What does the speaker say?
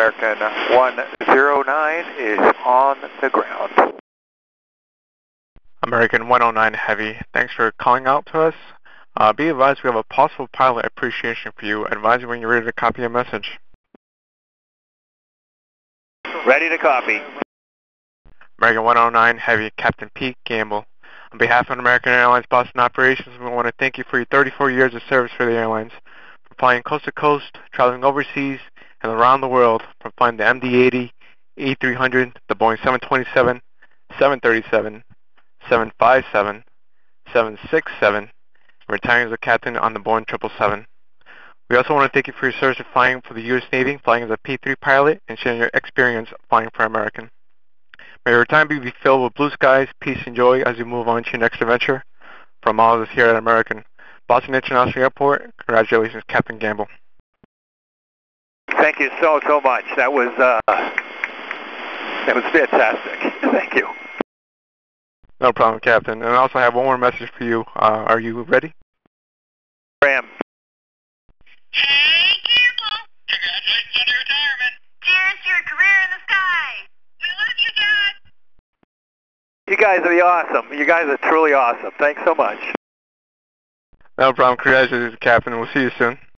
American 109 is on the ground. American 109 Heavy, thanks for calling out to us. Be advised we have a possible pilot appreciation for you. Advise you when you're ready to copy a message. Ready to copy. American 109 Heavy, Captain Pete Gamble. On behalf of American Airlines Boston Operations, we want to thank you for your 34 years of service for the airlines. From flying coast to coast, traveling overseas, and around the world, from flying the MD-80, E-300, the Boeing 727, 737, 757, 767, and retiring as a captain on the Boeing 777. We also want to thank you for your service of flying for the U.S. Navy, flying as a P-3 pilot, and sharing your experience flying for American. May your time be filled with blue skies, peace, and joy as you move on to your next adventure. From all of us here at American Boston International Airport, congratulations, Captain Gamble. Thank you so much. That was fantastic. Thank you. No problem, Captain. And I also have one more message for you. Are you ready? I am. Hey, Gamble! Congratulations on your retirement. Here's your career in the sky. We love you, Dad. You guys are awesome. You guys are truly awesome. Thanks so much. No problem. Congratulations, Captain. We'll see you soon.